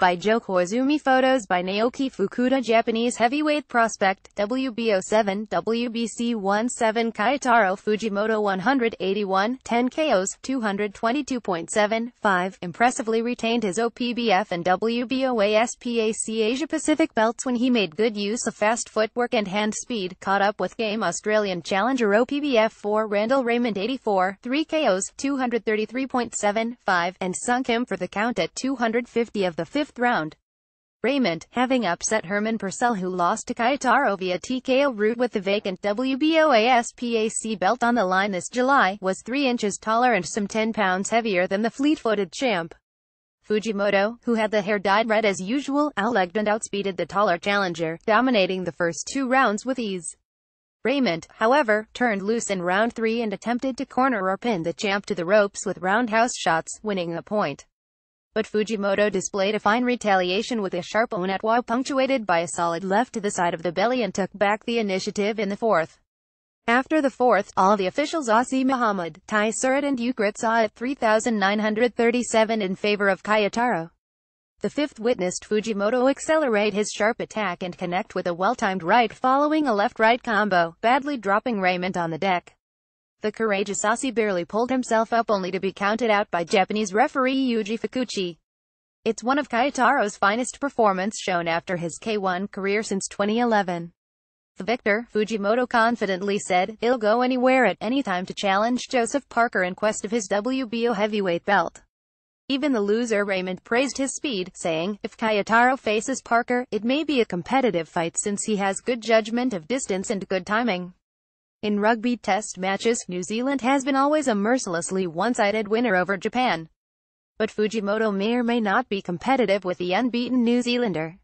by Joe Koizumi. Photos by Naoki Fukuda. Japanese heavyweight prospect, WBO 7, WBC 1-7. Kyotaro Fujimoto, 181, 10 KOs, 222.75, impressively retained his OPBF and WBO ASPAC Asia Pacific belts when he made good use of fast footwork and hand speed. Caught up with game Australian challenger OPBF 4 Randall Raymond, 84, 3 KOs, 233.75, and sunk him for the count at 250 of the fifth round. Rayment, having upset Herman Purcell, who lost to Kyotaro via TKO route with the vacant WBO ASPAC belt on the line this July, was 3 inches taller and some 10 pounds heavier than the fleet-footed champ. Fujimoto, who had the hair dyed red as usual, outlegged and outspeeded the taller challenger, dominating the first two rounds with ease. Raymond, however, turned loose in round 3 and attempted to corner or pin the champ to the ropes with roundhouse shots, winning the point. But Fujimoto displayed a fine retaliation with a sharp onatwa punctuated by a solid left to the side of the belly and took back the initiative in the fourth. After the fourth, all the officials Asi Muhammad, Tai Surat and Ukrit saw it 3,937 in favor of Kyotaro. The fifth witnessed Fujimoto accelerate his sharp attack and connect with a well-timed right following a left-right combo, badly dropping Raymond on the deck. The courageous Asi barely pulled himself up, only to be counted out by Japanese referee Yuji Fukuchi. It's one of Kyotaro's finest performance shown after his K1 career since 2011. The victor, Fujimoto confidently said, "He'll go anywhere at any time to challenge Joseph Parker in quest of his WBO heavyweight belt." Even the loser Raymond praised his speed, saying, "If Kyotaro faces Parker, it may be a competitive fight since he has good judgment of distance and good timing." In rugby test matches, New Zealand has been always a mercilessly one-sided winner over Japan. But Fujimoto may or may not be competitive with the unbeaten New Zealander.